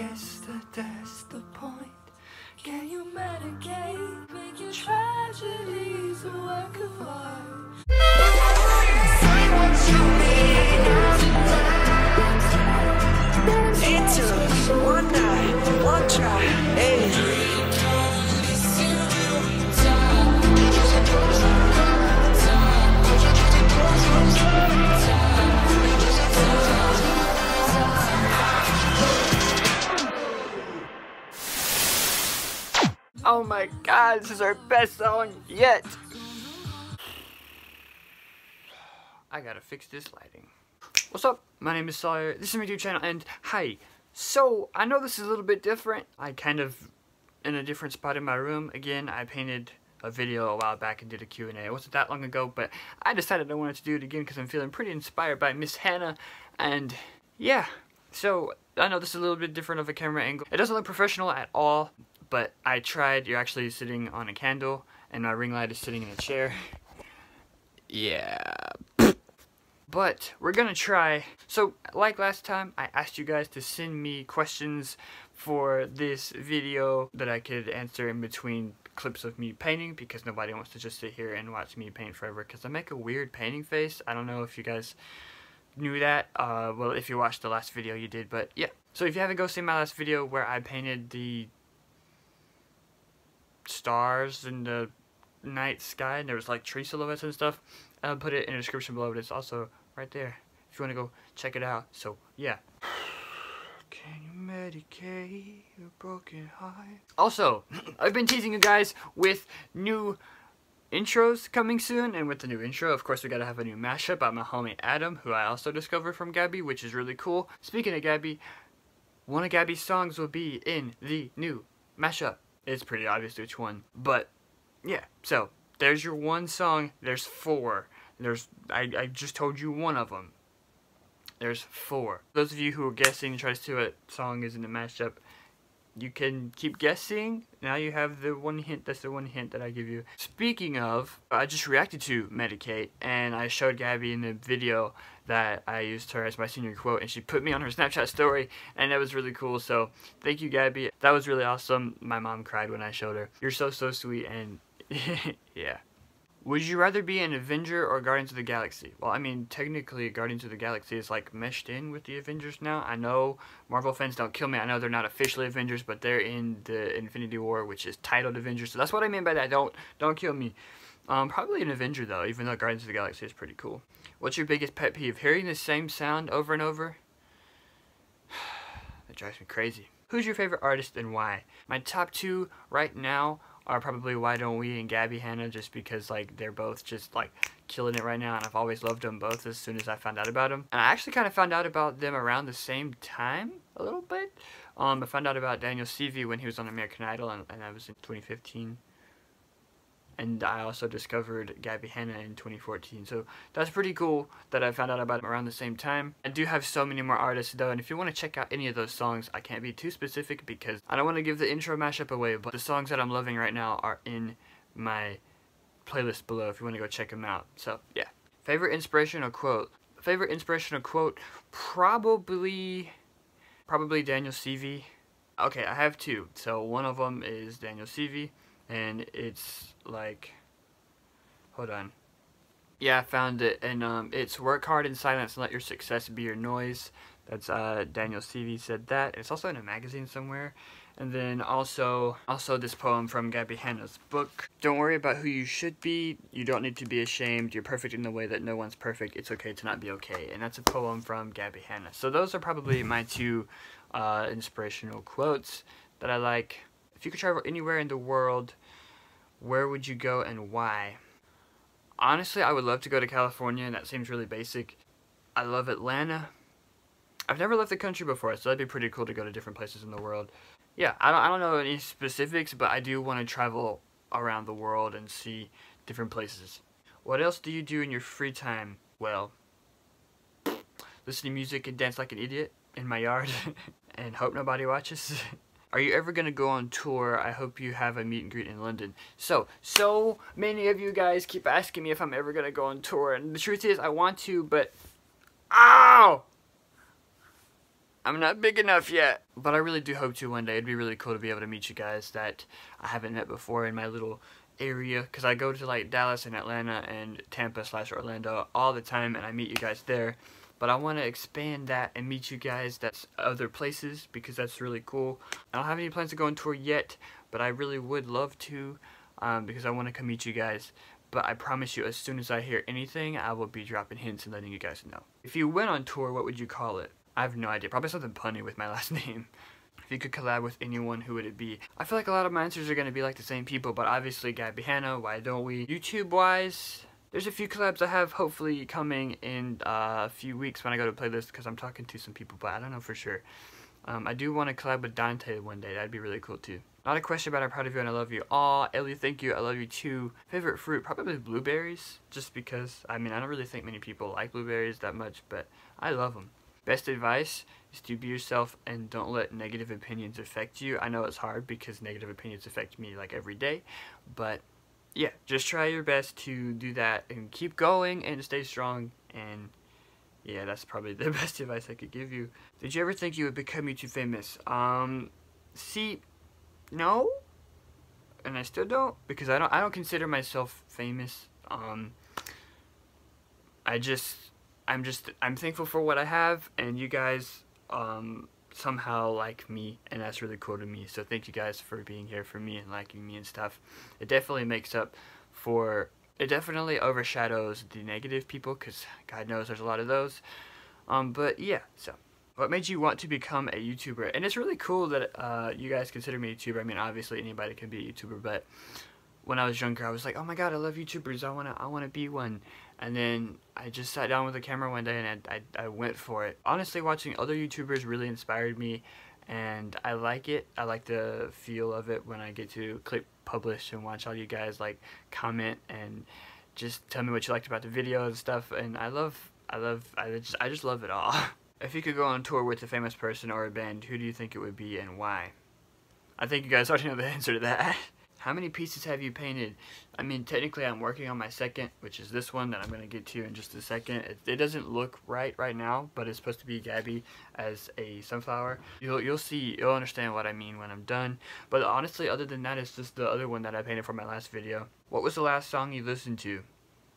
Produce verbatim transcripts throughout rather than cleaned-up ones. guess that that's the point. Can you medicate, make your tragedies a work of art? Say what you mean, it took one night, one try, hey. Oh my god, this is our best song yet! I gotta fix this lighting. What's up? My name is Sawyer, this is my YouTube channel, and hi! So, I know this is a little bit different. I kind of, in a different spot in my room, again, I painted a video a while back and did a Q and A. It wasn't that long ago, but I decided I wanted to do it again because I'm feeling pretty inspired by Miss Hanna, and yeah. So, I know this is a little bit different of a camera angle. It doesn't look professional at all. But I tried, you're actually sitting on a candle, and my ring light is sitting in a chair. Yeah. But we're gonna try. So, like last time, I asked you guys to send me questions for this video that I could answer in between clips of me painting, because nobody wants to just sit here and watch me paint forever, because I make a weird painting face. I don't know if you guys knew that. Uh, well, if you watched the last video, you did, but yeah. So if you haven't, go see my last video where I painted the stars in the night sky, and there was like tree silhouettes and stuff. I'll put it in the description below, but it's also right there if you want to go check it out. So yeah. Can you medicate your broken heart? Also, I've been teasing you guys with new intros coming soon, and with the new intro, of course, we gotta have a new mashup by my homie Adam, who I also discovered from Gabbie, which is really cool. Speaking of Gabbie, one of Gabbie's songs will be in the new mashup. It's pretty obvious which one, but yeah, so there's your one song. There's four. There's I, I just told you one of them. There's four. Those of you who are guessing and try to see what song is in the mashup, you can keep guessing. Now you have the one hint. That's the one hint that I give you. Speaking of, I just reacted to Medicate, and I showed Gabbie in the video that I used her as my senior quote, and she put me on her Snapchat story, and that was really cool. So thank you, Gabbie. That was really awesome. My mom cried when I showed her. You're so, so sweet, and yeah. Would you rather be an Avenger or Guardians of the Galaxy? Well, I mean, technically, Guardians of the Galaxy is, like, meshed in with the Avengers now. I know Marvel fans don't kill me. I know they're not officially Avengers, but they're in the Infinity War, which is titled Avengers. So that's what I mean by that. Don't don't kill me. Um, probably an Avenger, though, even though Guardians of the Galaxy is pretty cool. What's your biggest pet peeve? Hearing the same sound over and over? That drives me crazy. Who's your favorite artist and why? My top two right now are probably Why Don't We and Gabbie Hanna, just because like they're both just like killing it right now, and I've always loved them both as soon as I found out about them. And I actually kind of found out about them around the same time a little bit. Um, I found out about Daniel Seavey when he was on American Idol, and, and that was in twenty fifteen. And I also discovered Gabbie Hanna in twenty fourteen, so that's pretty cool that I found out about him around the same time. I do have so many more artists though, and if you want to check out any of those songs, I can't be too specific because I don't want to give the intro mashup away, but the songs that I'm loving right now are in my playlist below if you want to go check them out. So yeah. Favorite inspirational quote? Favorite inspirational quote? Probably, probably Daniel Seavey. Okay, I have two, so one of them is Daniel Seavey. And it's like, hold on. Yeah, I found it. And um, it's work hard in silence and let your success be your noise. That's uh, Daniel Seavey said that. It's also in a magazine somewhere. And then also also this poem from Gabbie Hanna's book. Don't worry about who you should be. You don't need to be ashamed. You're perfect in the way that no one's perfect. It's okay to not be okay. And that's a poem from Gabbie Hanna. So those are probably my two uh, inspirational quotes that I like. If you could travel anywhere in the world, where would you go and why? Honestly, I would love to go to California, and that seems really basic. I love Atlanta. I've never left the country before, so that'd be pretty cool to go to different places in the world. Yeah, I don't, I don't know any specifics, but I do want to travel around the world and see different places. What else do you do in your free time? Well, listen to music and dance like an idiot in my yard and hope nobody watches. Are you ever going to go on tour? I hope you have a meet and greet in London. So, so many of you guys keep asking me if I'm ever going to go on tour. And the truth is, I want to, but... Ow! I'm not big enough yet, but I really do hope to one day. It'd be really cool to be able to meet you guys that I haven't met before in my little area, because I go to like Dallas and Atlanta and Tampa slash Orlando all the time, and I meet you guys there. But I want to expand that and meet you guys that's other places, because that's really cool. I don't have any plans to go on tour yet, but I really would love to, um, because I want to come meet you guys. But I promise you, as soon as I hear anything, I will be dropping hints and letting you guys know. If you went on tour, what would you call it? I have no idea. Probably something punny with my last name. If you could collab with anyone, who would it be? I feel like a lot of my answers are going to be like the same people, but obviously Gabbie Hanna, Why Don't We? YouTube-wise, there's a few collabs I have hopefully coming in uh, a few weeks when I go to Playlist, because I'm talking to some people, but I don't know for sure. Um, I do want to collab with Dante one day. That'd be really cool too. Not a question, but I'm proud of you and I love you all. Ellie, thank you. I love you too. Favorite fruit? Probably blueberries, just because, I mean, I don't really think many people like blueberries that much, but I love them. Best advice is to be yourself and don't let negative opinions affect you. I know it's hard because negative opinions affect me like every day, but yeah, just try your best to do that and keep going and stay strong. And yeah, that's probably the best advice I could give you. Did you ever think you would become YouTube famous? Um, see, no, and I still don't, because I don't I don't consider myself famous. Um, I just I'm just I'm thankful for what I have, and you guys um somehow like me, and that's really cool to me. So thank you guys for being here for me and liking me and stuff. It definitely makes up for, it definitely overshadows the negative people, because God knows there's a lot of those. Um, but yeah, so what made you want to become a YouTuber? And it's really cool that uh, you guys consider me a YouTuber. I mean, obviously anybody can be a YouTuber, but when I was younger, I was like, oh my God, I love YouTubers. I wanna, I wanna be one. And then I just sat down with a camera one day and I, I, I went for it. Honestly, watching other YouTubers really inspired me, and I like it. I like the feel of it when I get to click publish and watch all you guys like comment and just tell me what you liked about the video and stuff. And I love, I love, I just, I just love it all. If you could go on tour with a famous person or a band, who do you think it would be and why? I think you guys already know the answer to that. How many pieces have you painted? I mean, technically I'm working on my second, which is this one that I'm going to get to in just a second. It, it doesn't look right right now, but it's supposed to be Gabbie as a sunflower. You'll, you'll see, you'll understand what I mean when I'm done. But honestly, other than that, it's just the other one that I painted for my last video. What was the last song you listened to?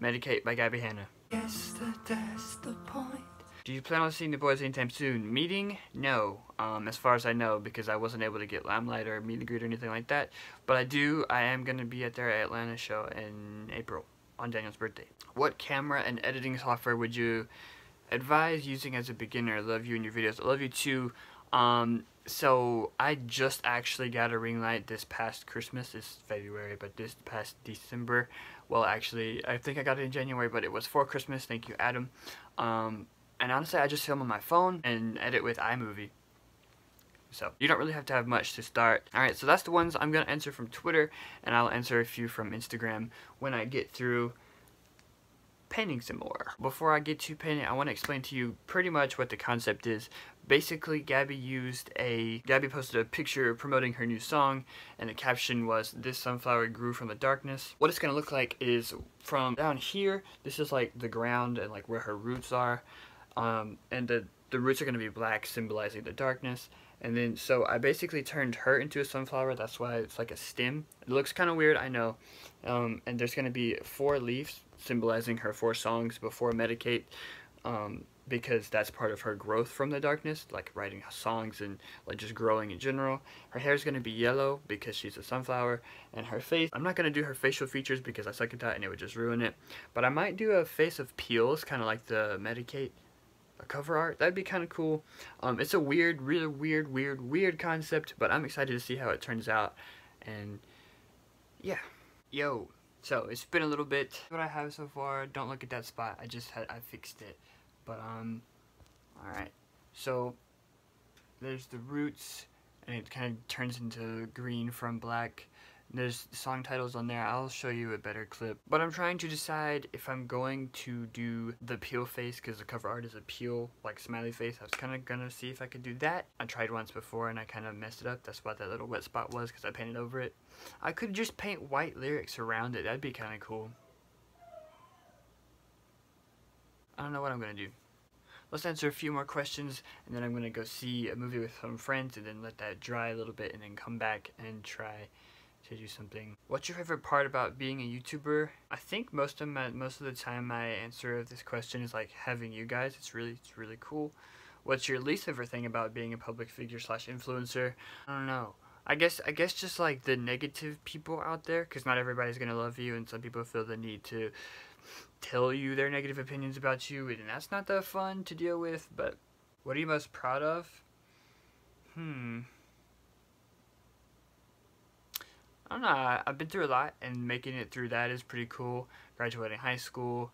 Medicate by Gabbie Hanna. Yes, that's the point. Do you plan on seeing the boys anytime soon? Meeting? No, um, as far as I know, because I wasn't able to get Limelight or meet and greet or anything like that. But I do, I am going to be at their Atlanta show in April, on Daniel's birthday. What camera and editing software would you advise using as a beginner? I love you and your videos. I love you too. Um, so I just actually got a ring light this past Christmas. It's February, but this past December. Well, actually, I think I got it in January, but it was for Christmas. Thank you, Adam. Um... And honestly, I just film on my phone and edit with iMovie. So you don't really have to have much to start. All right, so that's the ones I'm going to answer from Twitter, and I'll answer a few from Instagram when I get through painting some more. Before I get to painting, I want to explain to you pretty much what the concept is. Basically, Gabbie used a, Gabbie posted a picture promoting her new song, and the caption was, "This sunflower grew from the darkness." What it's going to look like is from down here, this is like the ground and like where her roots are. Um, and the, the roots are going to be black, symbolizing the darkness. And then, so I basically turned her into a sunflower. That's why it's like a stem. It looks kind of weird, I know. Um, and there's going to be four leaves symbolizing her four songs before Medicate, um, because that's part of her growth from the darkness, like writing songs and like just growing in general. Her hair is going to be yellow because she's a sunflower, and her face, I'm not going to do her facial features because I suck at that and it would just ruin it. But I might do a face of peels, kind of like the Medicate. A cover art, that'd be kind of cool. Um, it's a weird, really weird, weird, weird concept, but I'm excited to see how it turns out. And yeah, yo. So it's been a little bit. What I have so far. Don't look at that spot. I just had I fixed it. But um, all right. So there's the roots, and it kind of turns into green from black. There's song titles on there. I'll show you a better clip. But I'm trying to decide if I'm going to do the peel face, because the cover art is a peel, like smiley face. I was kind of going to see if I could do that. I tried once before and I kind of messed it up. That's what that little wet spot was, because I painted over it. I could just paint white lyrics around it. That'd be kind of cool. I don't know what I'm going to do. let's answer a few more questions, and then I'm going to go see a movie with some friends and then let that dry a little bit and then come back and try to do something. What's your favorite part about being a YouTuber? I think most of my most of the time my answer of this question is like having you guys. It's really it's really cool. What's your least favorite thing about being a public figure slash influencer? I don't know. I guess I guess just like the negative people out there, because not everybody's gonna love you, and some people feel the need to tell you their negative opinions about you, and that's not that fun to deal with. But what are you most proud of? Hmm. I don't know, I've been through a lot, and making it through that is pretty cool. Graduating high school,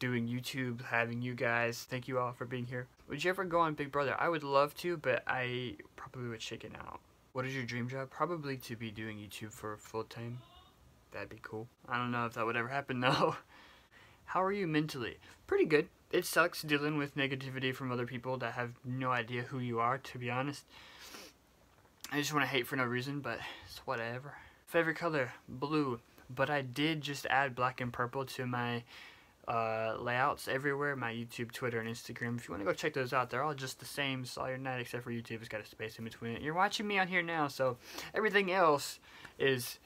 doing YouTube, having you guys. Thank you all for being here. Would you ever go on Big Brother? I would love to, but I probably would chicken out. What is your dream job? Probably to be doing YouTube for full time. That'd be cool. I don't know if that would ever happen though. How are you mentally? Pretty good. It sucks dealing with negativity from other people that have no idea who you are, to be honest. I just want to hate for no reason, but it's whatever. Favorite color? Blue, but I did just add black and purple to my uh, layouts everywhere, my YouTube, Twitter, and Instagram. If you want to go check those out, they're all just the same, Sawyer Knight, except for YouTube has got a space in between it. You're watching me on here now, so everything else is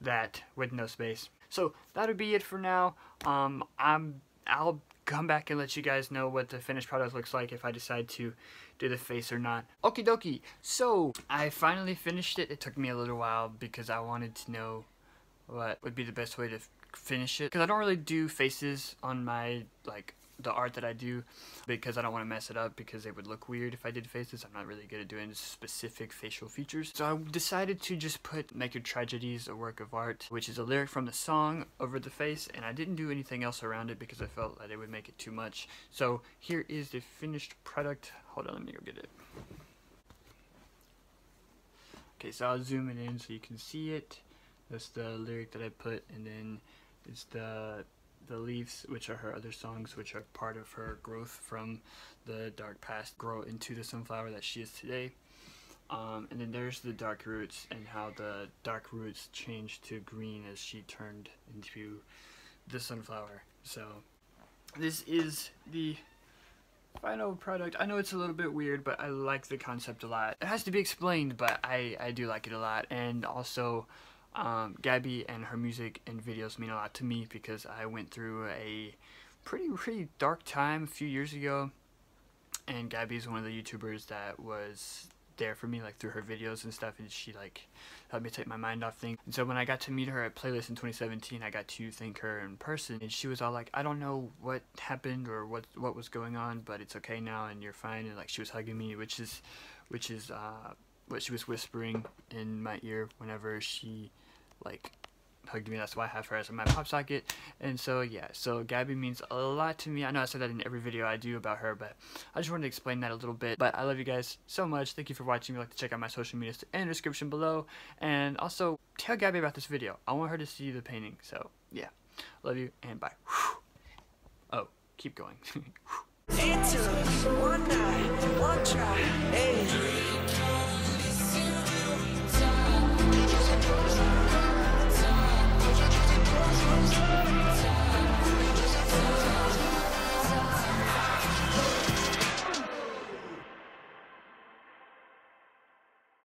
that with no space. So that'll be it for now. Um, I'm I'll come back and let you guys know what the finished product looks like, if I decide to do the face or not. Okie dokie, so I finally finished it. It took me a little while because I wanted to know what would be the best way to finish it, because I don't really do faces on my, like, the art that I do, because I don't want to mess it up, because it would look weird if I did faces. I'm not really good at doing specific facial features. So I decided to just put "Make Your Tragedies a Work of Art," which is a lyric from the song, over the face, and I didn't do anything else around it because I felt that it would make it too much. So here is the finished product. Hold on, let me go get it. Okay, so I'll zoom it in so you can see it. That's the lyric that I put, and then it's the The Leaves, which are her other songs, which are part of her growth from the dark past, grow into the sunflower that she is today. Um, and then there's the dark roots, and how the dark roots changed to green as she turned into the sunflower. So this is the final product. I know it's a little bit weird, but I like the concept a lot. It has to be explained, but I, I do like it a lot. And also, Um, Gabbie and her music and videos mean a lot to me, because I went through a pretty, pretty dark time a few years ago, and Gabbie is one of the YouTubers that was there for me, like, through her videos and stuff, and she, like, helped me take my mind off things. And so when I got to meet her at Playlist in twenty seventeen, I got to thank her in person, and she was all like, I don't know what happened or what what was going on, but it's okay now and you're fine. And, like, she was hugging me, which is which is uh, what she was whispering in my ear whenever she, like, hugged me. That's why I have her as my pop socket. And so, yeah, so Gabbie means a lot to me. I know I said that in every video I do about her, but I just wanted to explain that a little bit. But I love you guys so much. Thank you for watching. If you'd like to check out my social media in the description below, and also tell Gabbie about this video. I want her to see the painting. So yeah, love you and bye. Whew. Oh, keep going. It took one night, one try, hey.